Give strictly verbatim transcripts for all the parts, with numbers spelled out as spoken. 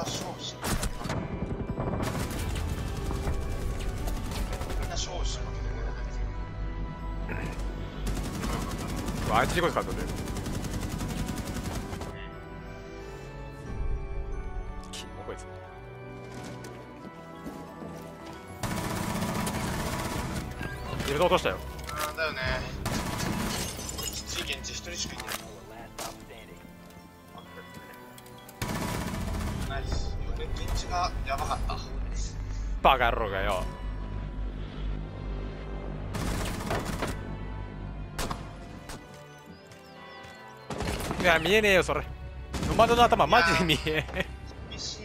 な商品みんな商品かけてね。あいつにこいかったんだよ。自分で落としたよ。ああだよね。きつい現地一人しかいない。ナイス。現地がやばかった。バカ野郎がよ。いや見えねえよそれ。ノマドの頭マジで見え。厳しい。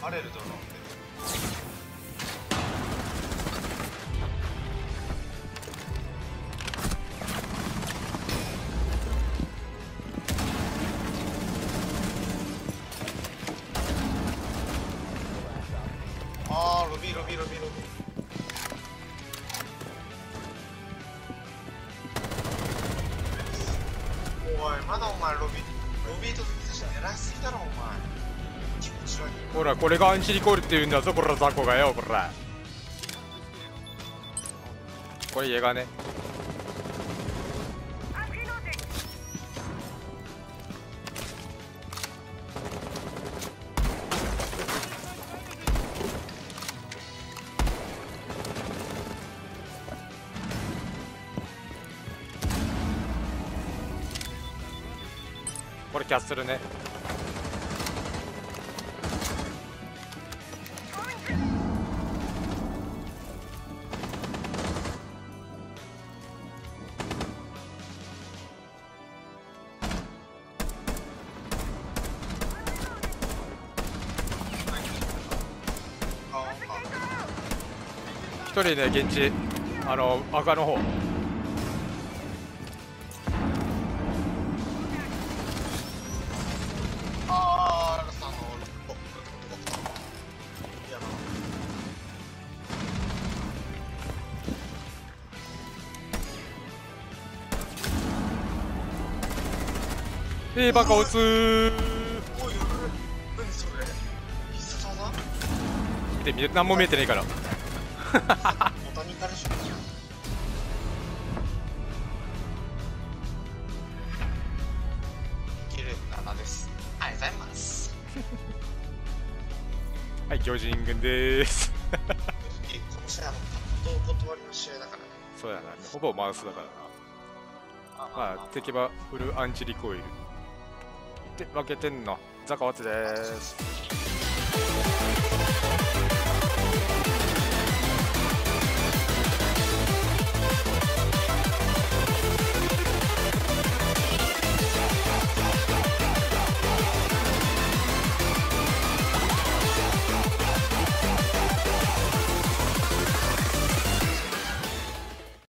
バレるだろう。ほらこれがアンチリコールっていうんだぞこら雑魚がよ。こらこれ家がねこれキャッスルね。一人ね、現地、あの赤の方。ああ、ラカさんの。えー、バカ撃つー。おい、何それ。必殺技。見て、何も見えてねえから。ボタニカルショップじゃん。キルななです。ありがとうございます。はい、巨人軍でーす。この試合はお断りの試合だからね。そうやな、ほぼマウスだからな。ああ、敵はフルアンチリコイル。で、負けてんの。ザカワツでーす。